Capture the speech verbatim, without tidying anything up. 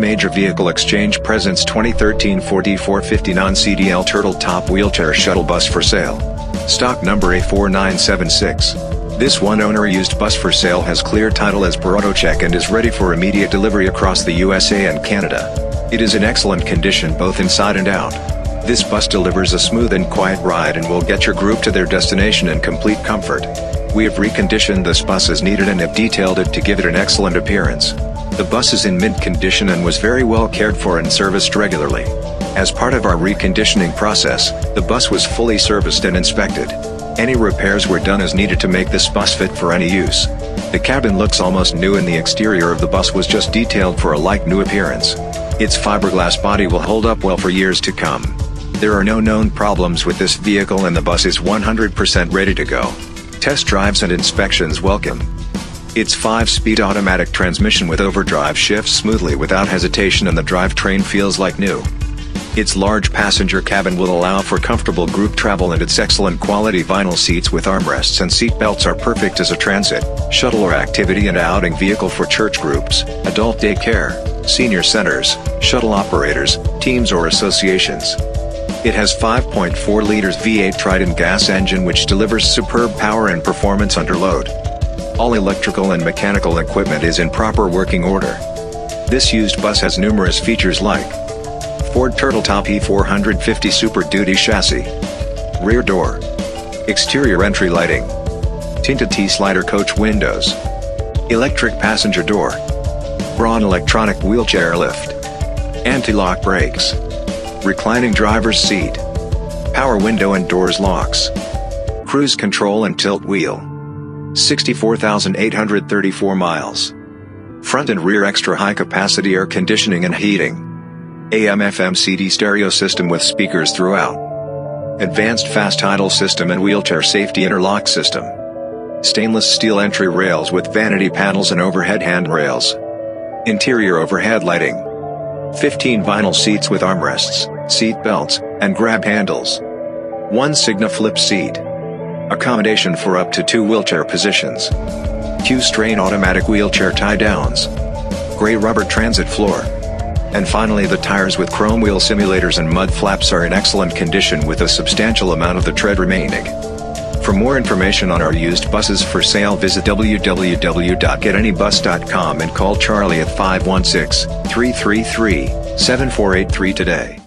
Major Vehicle Exchange presents twenty thirteen Ford E four fifty non-C D L Turtle Top Wheelchair Shuttle Bus for sale. Stock number A four nine seven six. This one-owner used bus for sale has clear title as per Autocheck and is ready for immediate delivery across the U S A and Canada. It is in excellent condition both inside and out. This bus delivers a smooth and quiet ride and will get your group to their destination in complete comfort. We have reconditioned this bus as needed and have detailed it to give it an excellent appearance. The bus is in mint condition and was very well cared for and serviced regularly. As part of our reconditioning process, the bus was fully serviced and inspected. Any repairs were done as needed to make this bus fit for any use. The cabin looks almost new and the exterior of the bus was just detailed for a like new appearance. Its fiberglass body will hold up well for years to come. There are no known problems with this vehicle and the bus is one hundred percent ready to go. Test drives and inspections welcome. Its five-speed automatic transmission with overdrive shifts smoothly without hesitation and the drivetrain feels like new. Its large passenger cabin will allow for comfortable group travel and its excellent quality vinyl seats with armrests and seat belts are perfect as a transit, shuttle or activity and outing vehicle for church groups, adult daycare, senior centers, shuttle operators, teams or associations. It has five point four liters V eight Triton gas engine which delivers superb power and performance under load. All electrical and mechanical equipment is in proper working order. This used bus has numerous features like Ford Turtle Top E four fifty Super Duty chassis, rear door, exterior entry lighting, tinted T-Slider coach windows, electric passenger door, Braun electronic wheelchair lift, anti-lock brakes, reclining driver's seat, power window and doors locks, cruise control and tilt wheel. sixty-four thousand eight hundred thirty-four miles. Front and rear extra high capacity air conditioning and heating. A M F M C D stereo system with speakers throughout. Advanced fast idle system and wheelchair safety interlock system. Stainless steel entry rails with vanity panels and overhead handrails. Interior overhead lighting. fifteen vinyl seats with armrests, seat belts, and grab handles. One Signa flip seat. Accommodation for up to two wheelchair positions. Q strain automatic wheelchair tie downs. Gray rubber transit floor. And finally, the tires with chrome wheel simulators and mud flaps are in excellent condition with a substantial amount of the tread remaining. For more information on our used buses for sale, visit w w w dot get any bus dot com and call Charlie at five one six, three three three, seven four eight three today.